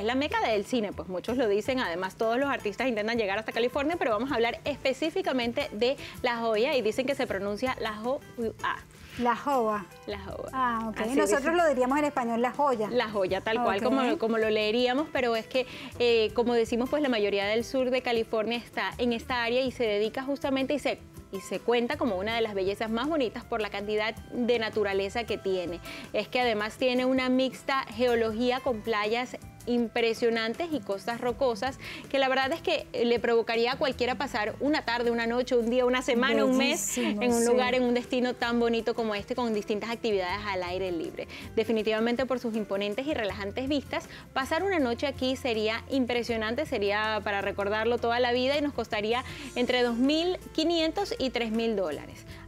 es la meca del cine, pues muchos lo dicen, además todos los artistas intentan llegar hasta California, pero vamos a hablar específicamente de La Jolla y dicen que se pronuncia La Jolla. La Jolla. La Jolla. Ah, ok. Así nosotros lo diríamos en español, La Jolla. La Jolla, tal cual como lo leeríamos, pero es que, como decimos, pues la mayoría del sur de California está en esta área y se dedica justamente y se cuenta como una de las bellezas más bonitas por la cantidad de naturaleza que tiene. Es que además tiene una mixta geología con playas impresionantes y costas rocosas que la verdad es que le provocaría a cualquiera pasar una tarde, una noche, un día, una semana, bellísimo, un mes en un lugar, en un destino tan bonito como este, con distintas actividades al aire libre. Definitivamente por sus imponentes y relajantes vistas, pasar una noche aquí sería impresionante, sería para recordarlo toda la vida y nos costaría entre $2.500 y $3.000.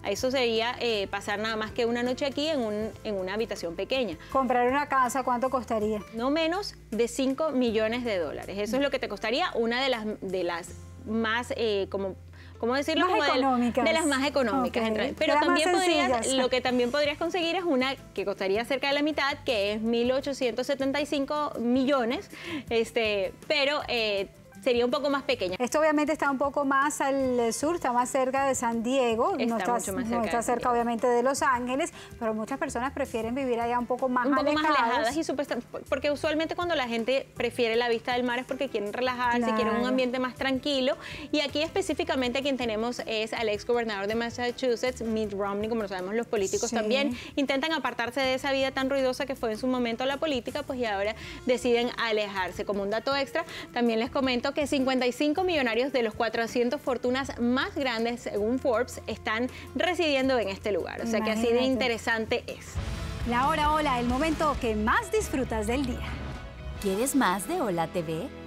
Eso sería pasar nada más que una noche aquí en una habitación pequeña. Comprar una casa, ¿cuánto costaría? No menos de $5 millones. Eso es lo que te costaría, una de las más, ¿cómo decirlo? Más económicas. De las más económicas. Okay. Pero también lo que también podrías conseguir es una que costaría cerca de la mitad, que es $1.875 millones, pero sería un poco más pequeña. Esto obviamente está un poco más al sur, está más cerca de San Diego, no está cerca obviamente de Los Ángeles, pero muchas personas prefieren vivir allá un poco más alejadas. Porque usualmente cuando la gente prefiere la vista del mar es porque quieren relajarse, quieren un ambiente más tranquilo, y aquí específicamente a quien tenemos es al ex gobernador de Massachusetts, Mitt Romney, como lo sabemos los políticos también intentan apartarse de esa vida tan ruidosa que fue en su momento la política, pues y ahora deciden alejarse. Como un dato extra, también les comento que 55 millonarios de los 400 fortunas más grandes, según Forbes, están residiendo en este lugar. O sea, imagínate, que así de interesante es. La hora hola, el momento que más disfrutas del día. ¿Quieres más de ¡HOLA! TV?